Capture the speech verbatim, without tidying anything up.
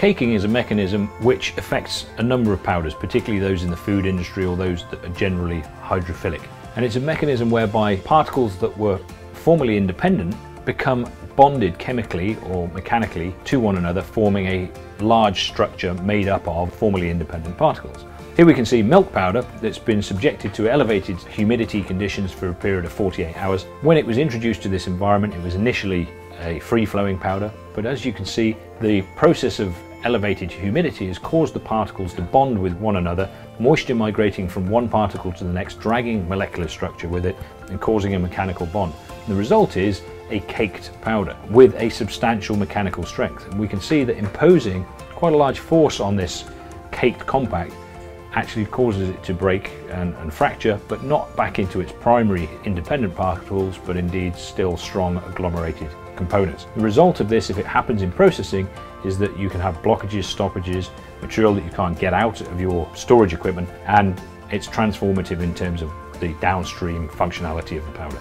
Caking is a mechanism which affects a number of powders, particularly those in the food industry or those that are generally hydrophilic. And it's a mechanism whereby particles that were formerly independent become bonded chemically or mechanically to one another, forming a large structure made up of formerly independent particles. Here we can see milk powder that's been subjected to elevated humidity conditions for a period of forty-eight hours. When it was introduced to this environment, it was initially a free-flowing powder, but as you can see, the process of elevated humidity has caused the particles to bond with one another, moisture migrating from one particle to the next, dragging molecular structure with it and causing a mechanical bond. The result is a caked powder with a substantial mechanical strength. And we can see that imposing quite a large force on this caked compact actually causes it to break and, and fracture, but not back into its primary independent particles, but indeed still strong agglomerated components. The result of this, if it happens in processing, is that you can have blockages, stoppages, material that you can't get out of your storage equipment, and it's transformative in terms of the downstream functionality of the powder.